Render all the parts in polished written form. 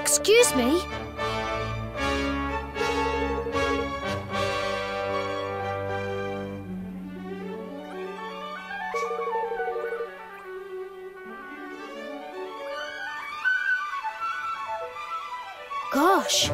Excuse me? Gosh!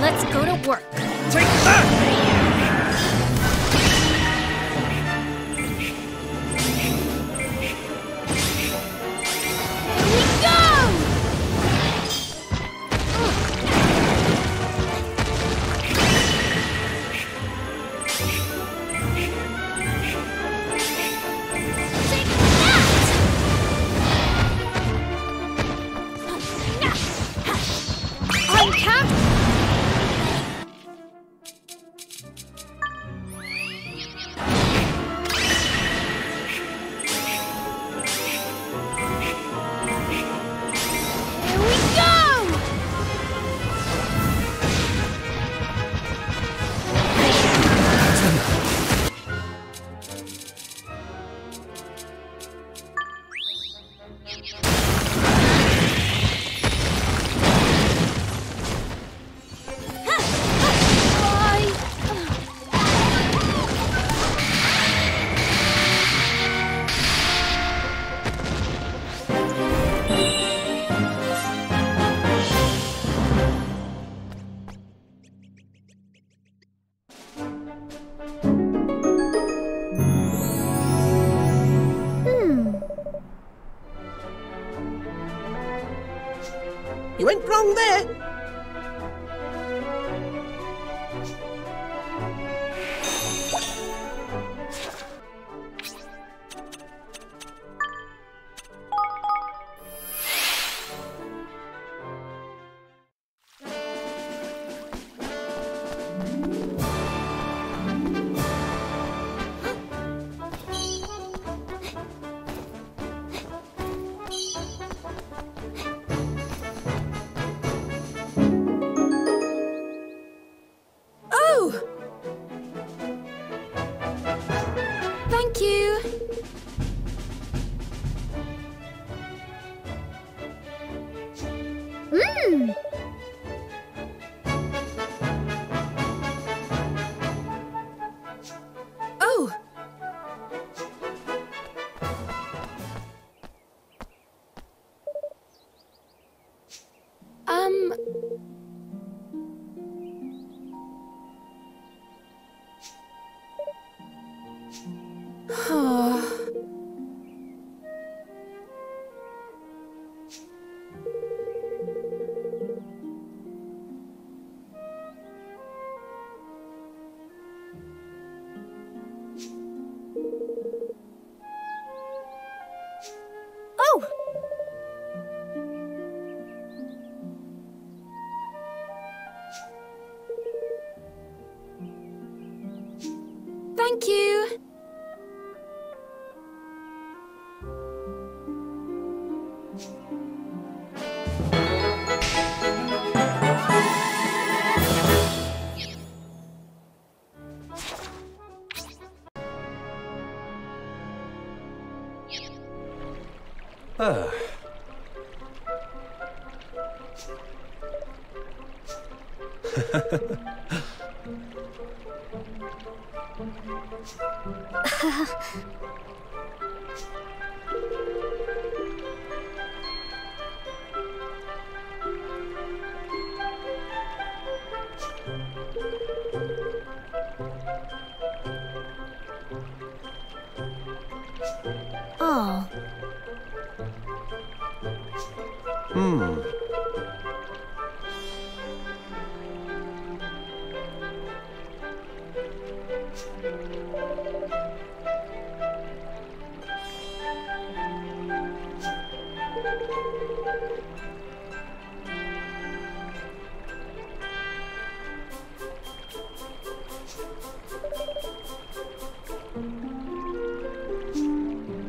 Let's go to work. Take that! You went wrong there. Thank you.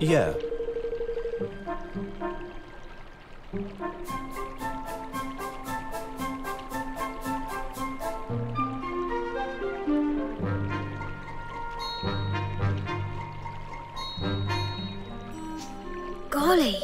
Yeah. Golly.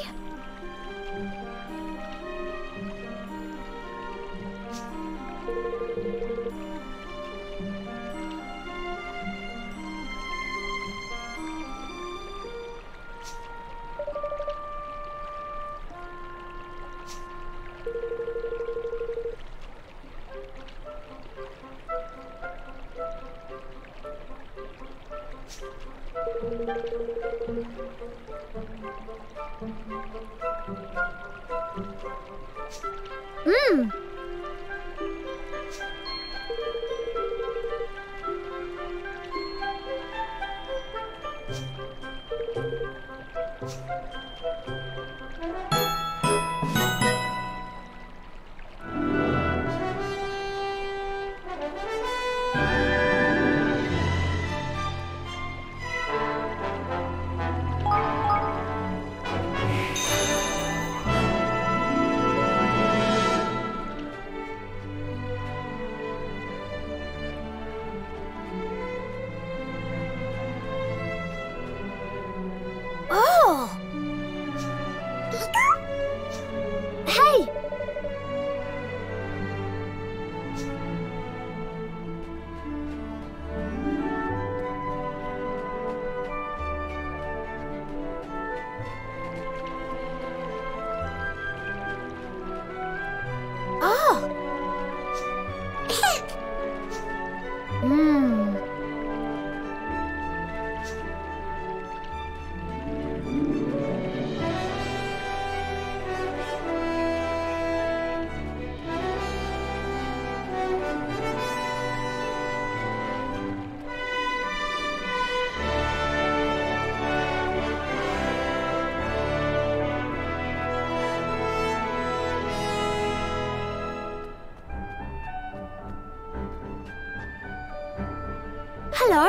Hello.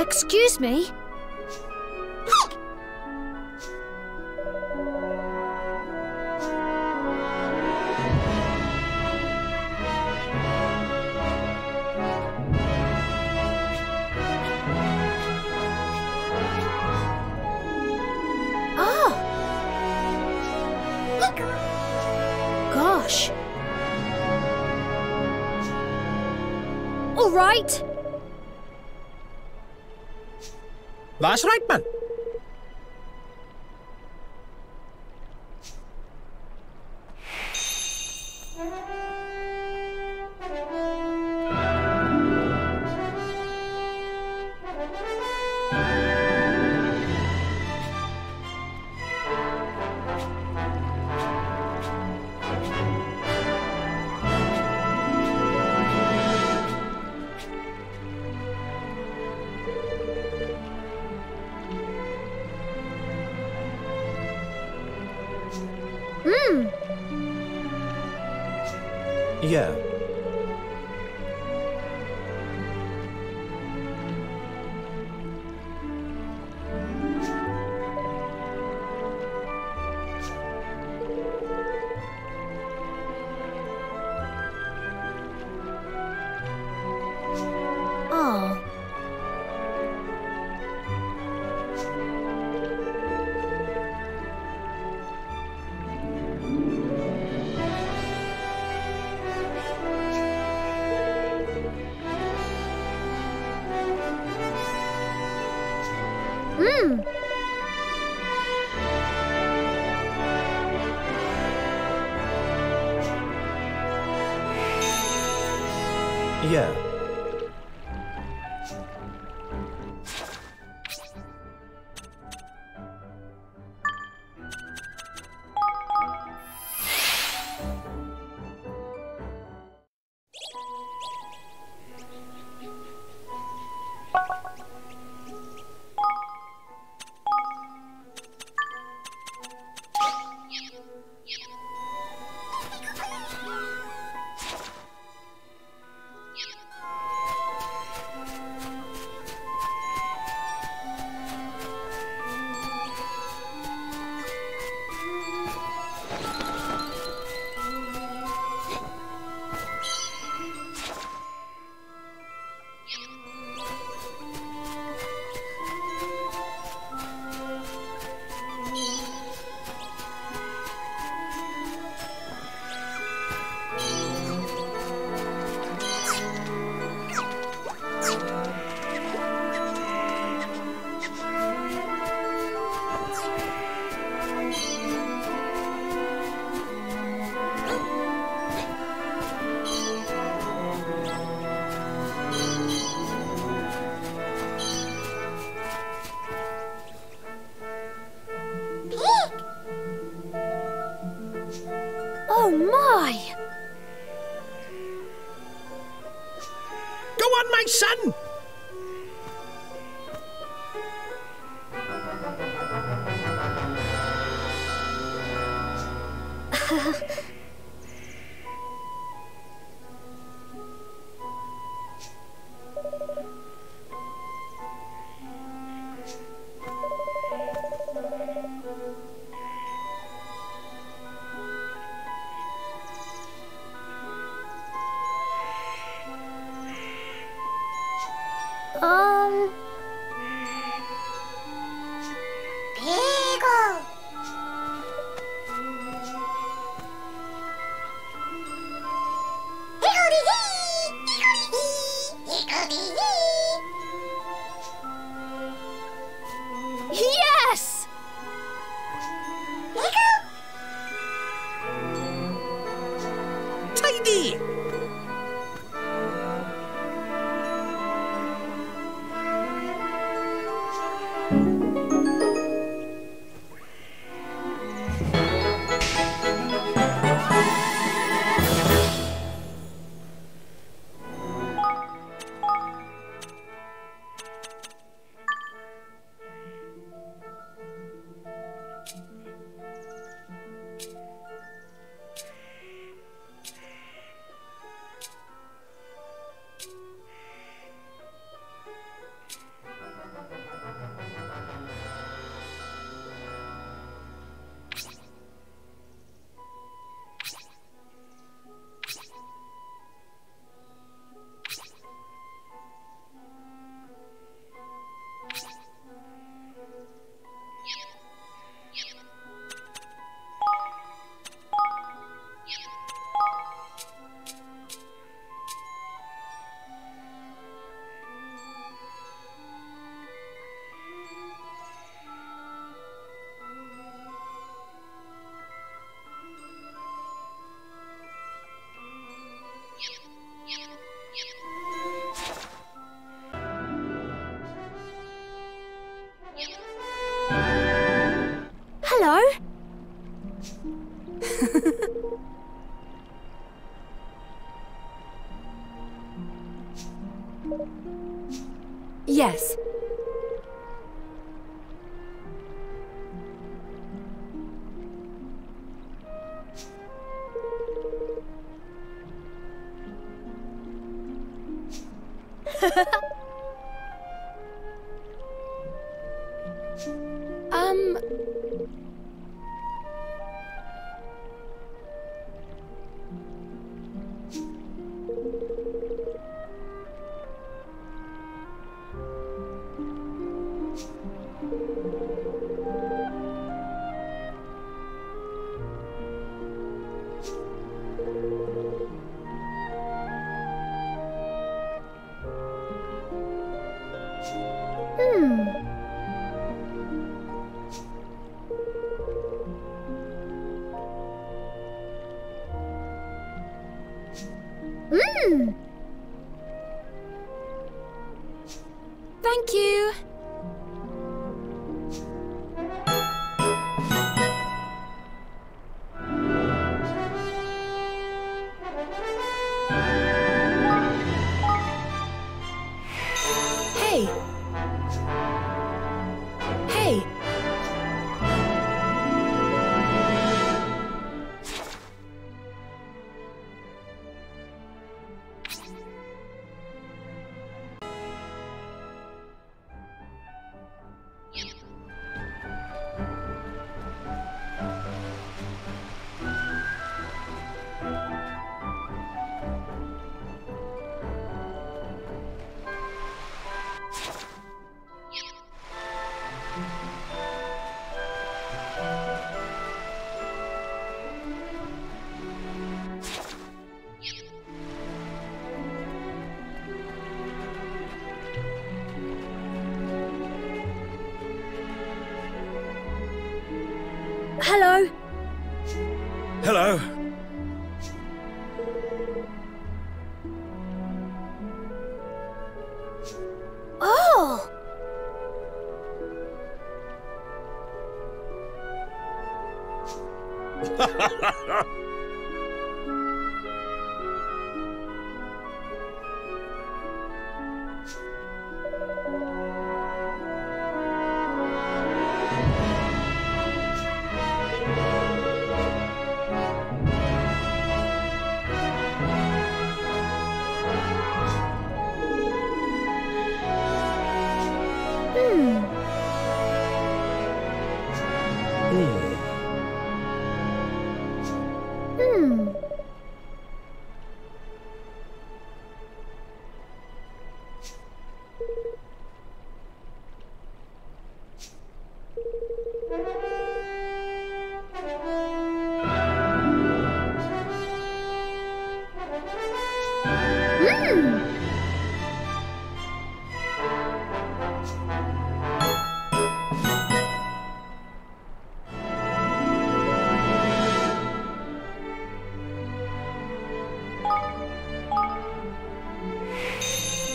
Excuse me? That's right, man. Yeah. Yeah. Yes. Thank you. Hey. Hey. Hello. Hello. Oh.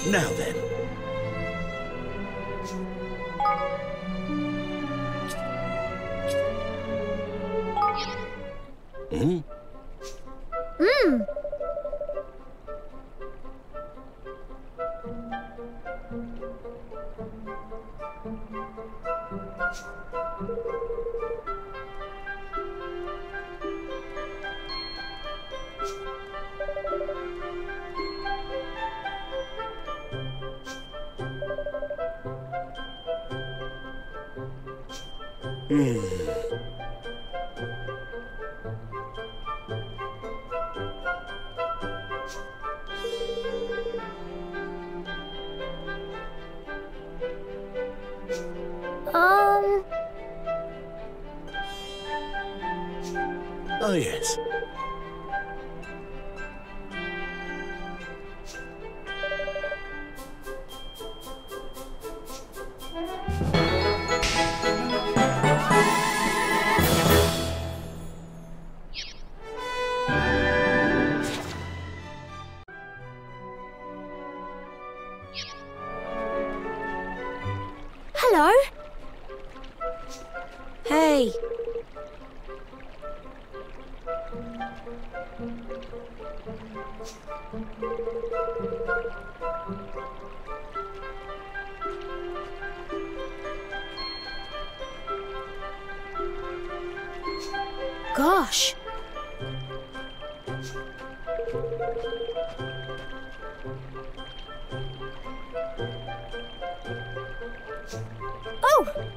Now then. Mm. Mm. Oh, yes. Hello? Hey. Gosh! Oh!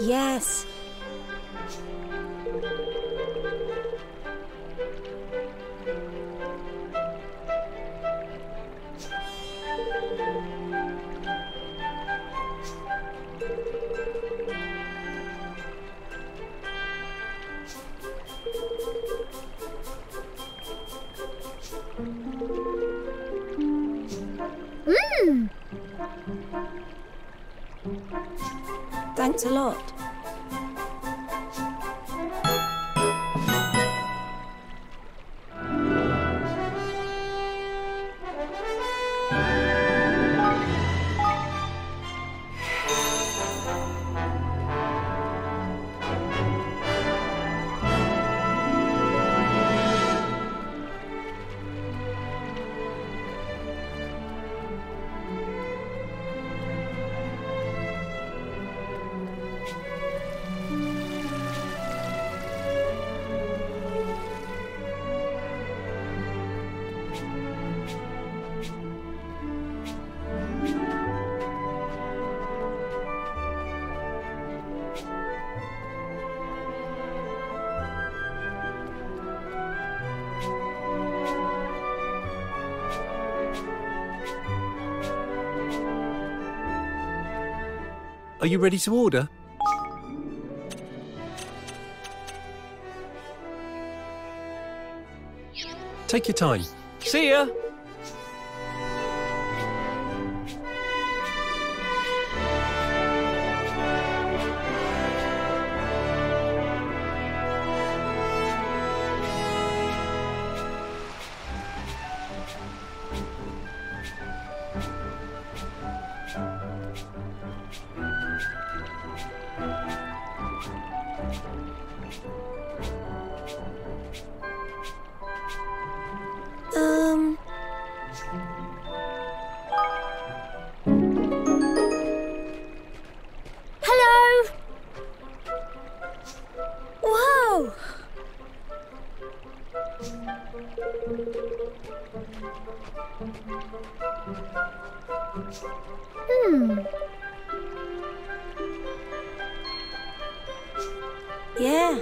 Yes! Thanks a lot. Are you ready to order? Take your time. See ya! Yeah.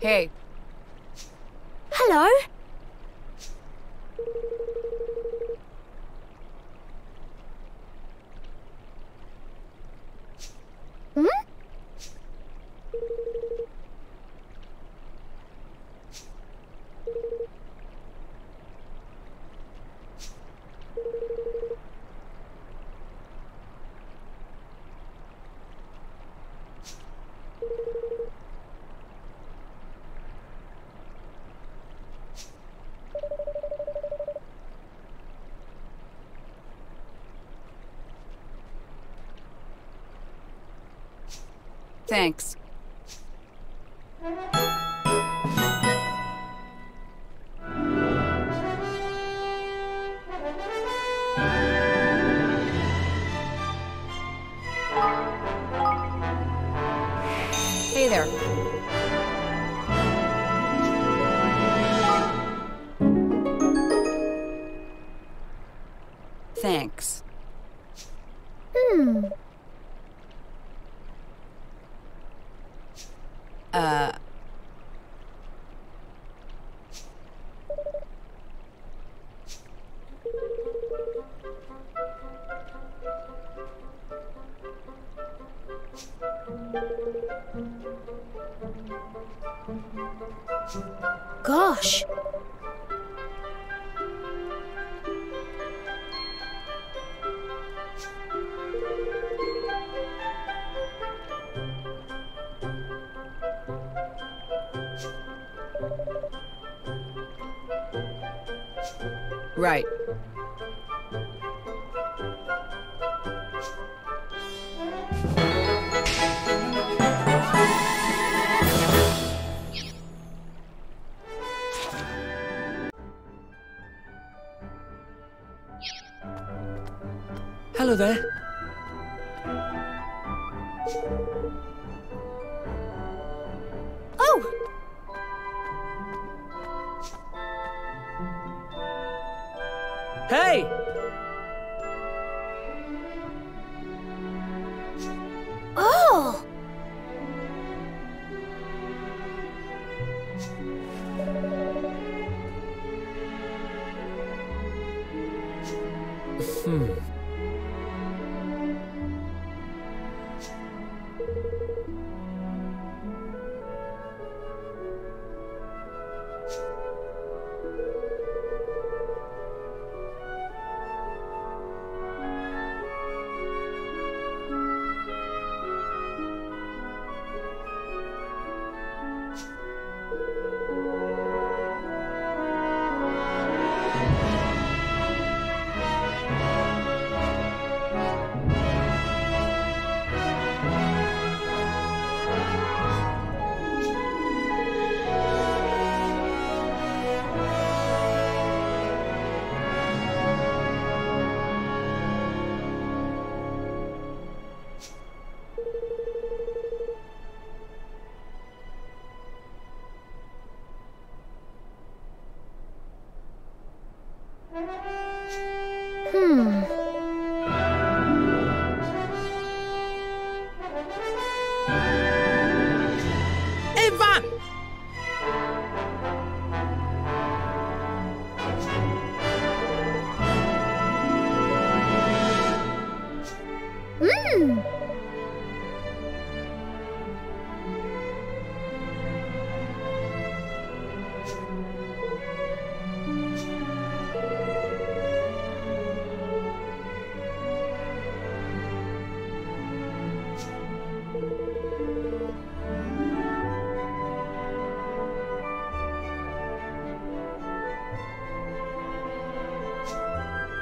Hey. Hello. Thanks. Hey there. Thanks. Gosh! Right. Hello there. Oh! Hey! Oh!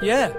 Yeah.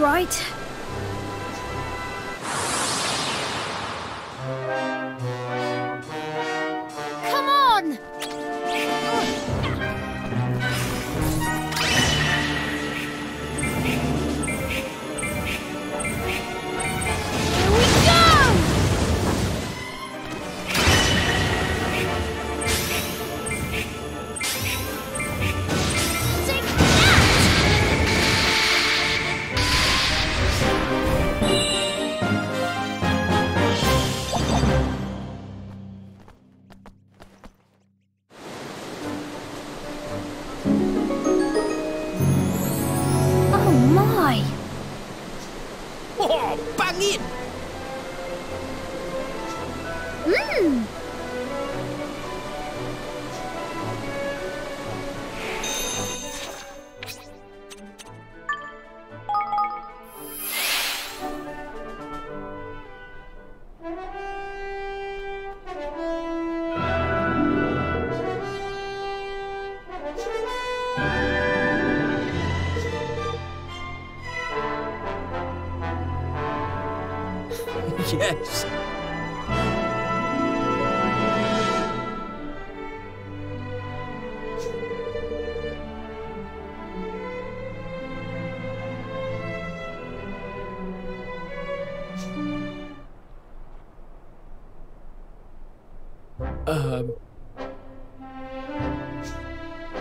Right. Come on! Here we go! Take that! Why? Oh, pangit! Mmm! Yes.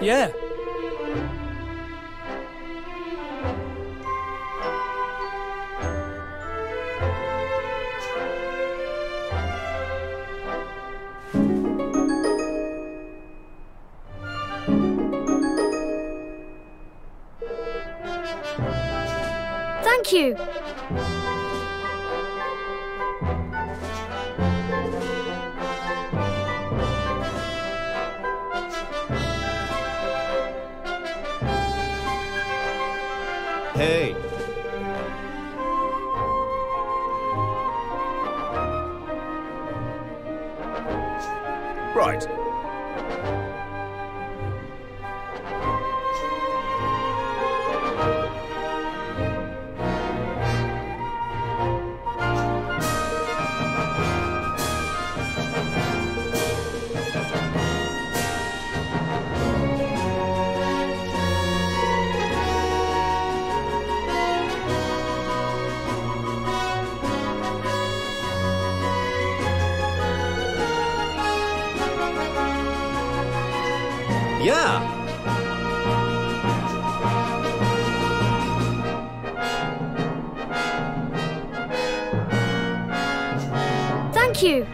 Yeah. Thank you. Hey. Right. Yeah. Thank you.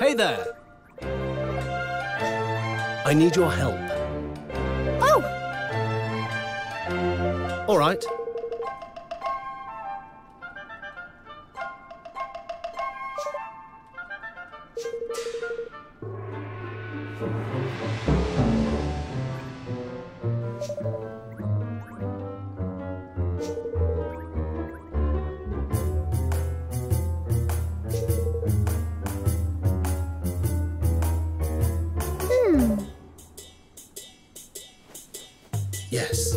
Hey there! I need your help. Oh! All right. Yes.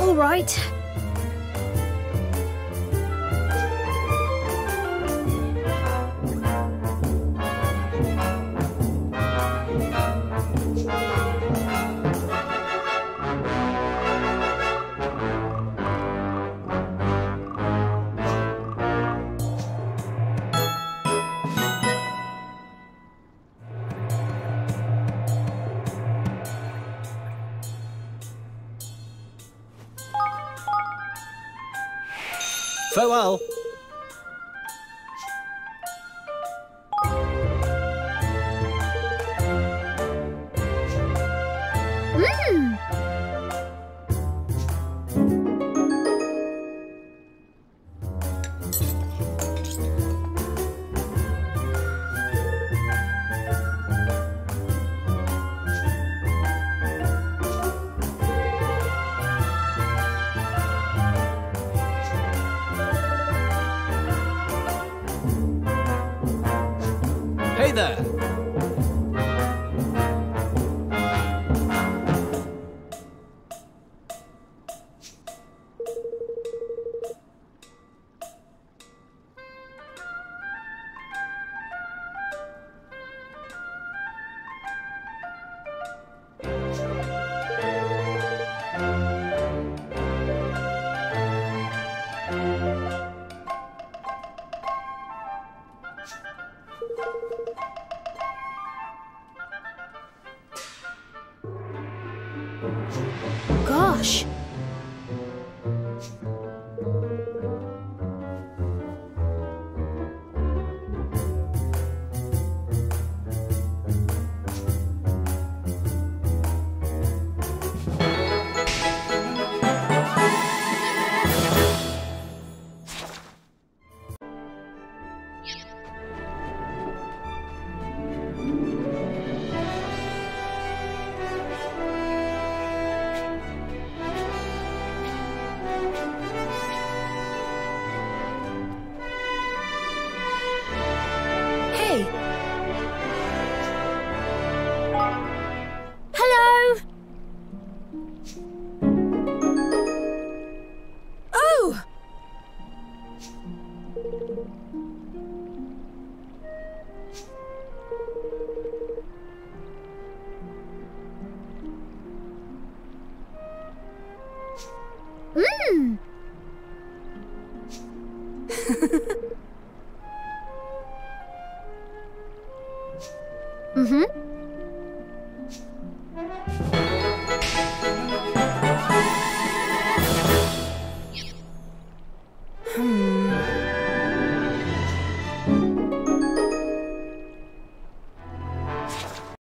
All right. Farewell. Ahoy there! Gosh! Mmm!